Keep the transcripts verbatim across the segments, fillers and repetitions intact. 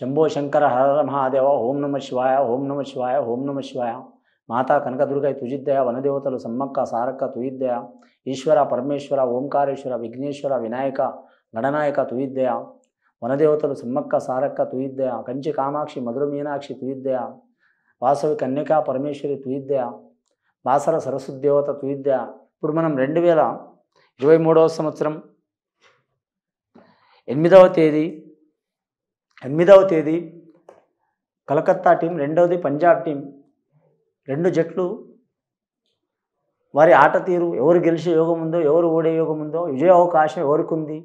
शंभो शंकर हर हर महादेव ओम नमः शिवाय ओम नमः शिवाय ओम नमः शिवाय माता कनकदुर्गा तुजिद्दया वनदेवतल सम्मक्का सारक्का तुजिद्दया ईश्वर परमेश्वर ओंकारेश्वर विघ्नेश्वर विनायक गणनायक तुजिद्दया वनदेवतल सम्मक्का सारक्का तुजिद्दया कंची कामाक्षि मधुर मीनाक्षि तुजिद्दया वासवी कन्यका परमेश्वरी तुजिद्दया बासर सरस्वती देवता तुजिद्दया इप्पुडु मनं రెండు వేల ఇరవై మూడవ సంవత్సరం ఎనిమిదవ తేదీ ఎనిమిదవ తేదీ కలకత్తా టీం రెండవది పంజాబ్ టీం రెండు జట్లు వారి ఆట తీరు ఎవరు గెలిచే యోగం ఉందో ఎవరు ఓడే యోగం ఉందో విజయ అవకాశం ఎవరికి ఉంది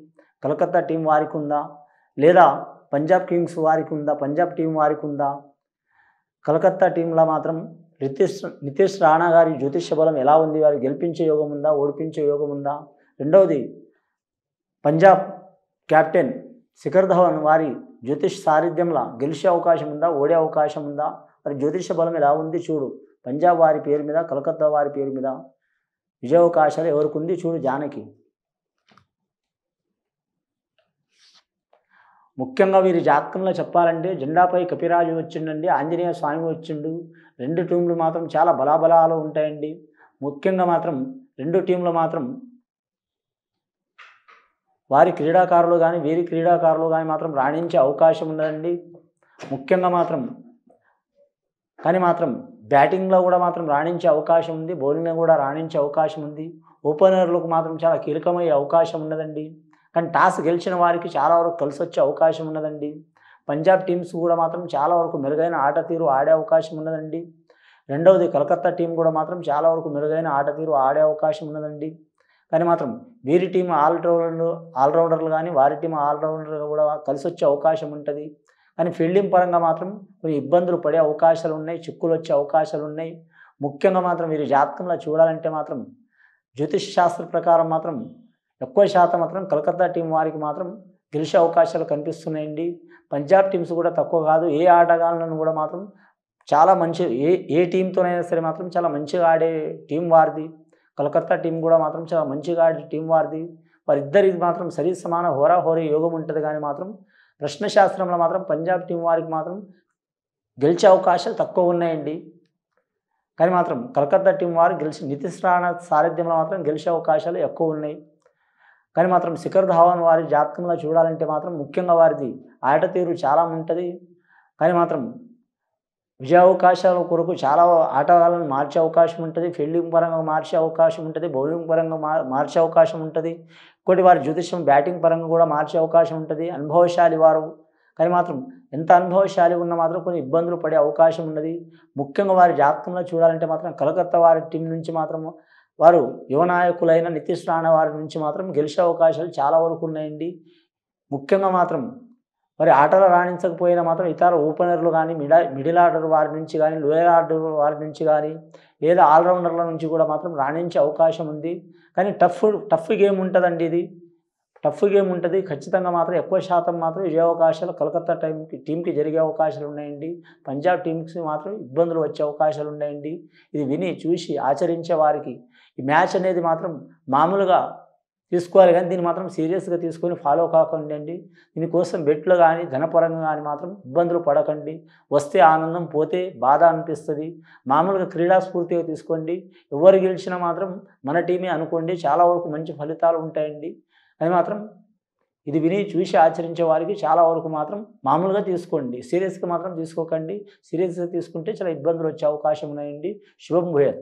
కలకత్తా టీం వారికి ఉందా లేదా పంజాబ్ కింగ్స్ వారికి ఉందా పంజాబ్ టీం వారికి ఉందా కలకత్తా టీంలో మాత్రం నితీష్ నితీష్ రాణా గారి జ్యోతిష్య బలం ఎలా ఉంది వారు గెలిపించే యోగం ఉందా ఓడిపించే యోగం ఉందా రెండవది పంజాబ్ కెప్టెన్ శిఖర్ ధవన్ వారి జ్యోతిష్ సారథ్యంలో గెలిచే అవకాశం ఉందా ఓడే అవకాశం ఉందా మరి జ్యోతిష బలం ఎలా ఉంది చూడు పంజాబ్ వారి పేరు మీద కలకత్తా వారి పేరు మీద విజయావకాశాలు ఎవరికి ఉంది చూడు జానకి ముఖ్యంగా వీరి జాతకంలో చెప్పాలంటే జెండాపై కపిరాజు వచ్చిండండి ఆంజనేయ స్వామి వచ్చిండు రెండు టీంలు మాత్రం చాలా బలాబలాలు ఉంటాయండి ముఖ్యంగా మాత్రం రెండు టీంలు మాత్రం వారి క్రీడాకారులు కానీ వీరి క్రీడాకారులు కానీ మాత్రం రాణించే అవకాశం ఉందండి ముఖ్యంగా మాత్రం కానీ మాత్రం బ్యాటింగ్లో కూడా మాత్రం రాణించే అవకాశం ఉంది బౌలింగ్లో కూడా రాణించే అవకాశం ఉంది ఓపెనర్లకు మాత్రం చాలా కీలకమయ్యే అవకాశం ఉన్నదండి కానీ టాస్ గెలిచిన వారికి చాలా వరకు కలిసి వచ్చే అవకాశం ఉన్నదండి పంజాబ్ టీమ్స్ కూడా మాత్రం చాలా వరకు మెరుగైన ఆట తీరు ఆడే అవకాశం ఉన్నదండి రెండవది కలకత్తా టీం కూడా మాత్రం చాలా వరకు మెరుగైన ఆట తీరు ఆడే అవకాశం ఉన్నదండి కానీ మాత్రం వీరి టీం ఆల్రౌండర్లు ఆల్రౌండర్లు కానీ వారి టీం ఆల్రౌండర్లు కూడా కలిసి వచ్చే అవకాశం ఉంటుంది కానీ ఫీల్డింగ్ పరంగా మాత్రం కొన్ని ఇబ్బందులు పడే అవకాశాలు ఉన్నాయి చిక్కులు వచ్చే అవకాశాలు ఉన్నాయి ముఖ్యంగా మాత్రం వీరి జాతకంలో చూడాలంటే మాత్రం జ్యోతిష్ శాస్త్ర ప్రకారం మాత్రం ఎక్కువ శాతం మాత్రం కలకత్తా టీం వారికి మాత్రం గెలిచే అవకాశాలు కనిపిస్తున్నాయండి పంజాబ్ టీమ్స్ కూడా తక్కువ కాదు ఏ ఆటగాళ్లను కూడా మాత్రం చాలా మంచి ఏ ఏ టీంతోనైనా సరే మాత్రం చాలా మంచిగా ఆడే టీం వారిది కలకత్తా టీం కూడా మాత్రం చాలా మంచిగా ఆడే టీం వారిది వారిద్దరిది మాత్రం సరి సమాన హోరాహోరీ యోగం ఉంటుంది కానీ మాత్రం ప్రశ్న శాస్త్రంలో మాత్రం పంజాబ్ టీం వారికి మాత్రం గెలిచే అవకాశాలు తక్కువ ఉన్నాయండి కానీ మాత్రం కలకత్తా టీం వారు గెలిచి నితీష్ రాణా సారథ్యంలో మాత్రం గెలిచే అవకాశాలు ఎక్కువ ఉన్నాయి కానీ మాత్రం శిఖర్ ధావన్ వారి జాతకంలో చూడాలంటే మాత్రం ముఖ్యంగా వారిది ఆట తీరు చాలా ఉంటుంది కానీ మాత్రం విజయావకాశాల కొరకు చాలా ఆటగాళ్ళను మార్చే అవకాశం ఉంటుంది ఫీల్డింగ్ పరంగా మార్చే అవకాశం ఉంటుంది బౌలింగ్ పరంగా మార్చే అవకాశం ఉంటుంది ఇంకోటి వారి జ్యోతిష్యం బ్యాటింగ్ పరంగా కూడా మార్చే అవకాశం ఉంటుంది అనుభవశాలి వారు కానీ మాత్రం ఎంత అనుభవశాలి ఉన్నా మాత్రం కొన్ని ఇబ్బందులు పడే అవకాశం ఉన్నది ముఖ్యంగా వారి జాతకంలో చూడాలంటే మాత్రం కలకత్తా వారి టీం నుంచి మాత్రం వారు యువనాయకులైన నితీష్ రాణా వారి నుంచి మాత్రం గెలిచే అవకాశాలు చాలా వరకు ఉన్నాయండి ముఖ్యంగా మాత్రం వారి ఆటలు రాణించకపోయినా మాత్రం ఇతర ఓపెనర్లు కానీ మిడా మిడిల్ ఆర్డర్ వారి నుంచి కానీ లోయర్ ఆర్డర్ వారి నుంచి కానీ లేదా ఆల్రౌండర్ల నుంచి కూడా మాత్రం రాణించే అవకాశం ఉంది కానీ టఫ్ టఫ్ గేమ్ ఉంటుందండి ఇది టఫ్ గేమ్ ఉంటుంది ఖచ్చితంగా మాత్రం ఎక్కువ శాతం మాత్రం విజయ అవకాశాలు కలకత్తా టైంకి టీంకి జరిగే అవకాశాలు ఉన్నాయండి పంజాబ్ టీమ్కి మాత్రం ఇబ్బందులు వచ్చే అవకాశాలు ఉన్నాయండి ఇది విని చూసి ఆచరించే వారికి ఈ మ్యాచ్ అనేది మాత్రం మామూలుగా తీసుకోవాలి కానీ దీన్ని మాత్రం సీరియస్గా తీసుకొని ఫాలో కాకండి అండి దీనికోసం బెట్లు కానీ ధనపరంగా కానీ మాత్రం ఇబ్బందులు పడకండి వస్తే ఆనందం పోతే బాధ అనిపిస్తుంది మామూలుగా క్రీడాస్ఫూర్తిగా తీసుకోండి ఎవరు గెలిచినా మాత్రం మన టీమే అనుకోండి చాలా వరకు మంచి ఫలితాలు ఉంటాయండి అది మాత్రం ఇది విని చూసి ఆచరించే వారికి చాలా వరకు మాత్రం మామూలుగా తీసుకోండి సీరియస్గా మాత్రం తీసుకోకండి సీరియస్గా తీసుకుంటే చాలా ఇబ్బందులు వచ్చే అవకాశం ఉన్నాయండి శుభం భూయత్.